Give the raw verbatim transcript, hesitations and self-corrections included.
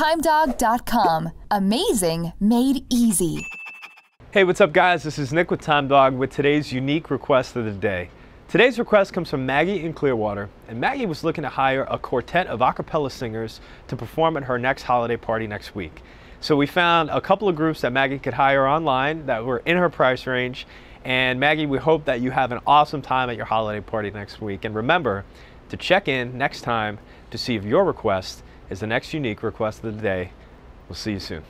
Time Dog dot com. Amazing made easy. Hey, what's up, guys? This is Nick with TimeDog with today's unique request of the day. Today's request comes from Maggie in Clearwater, and Maggie was looking to hire a quartet of a cappella singers to perform at her next holiday party next week. So we found a couple of groups that Maggie could hire online that were in her price range. And Maggie, we hope that you have an awesome time at your holiday party next week. And remember to check in next time to see if your request is the next unique request of the day. We'll see you soon.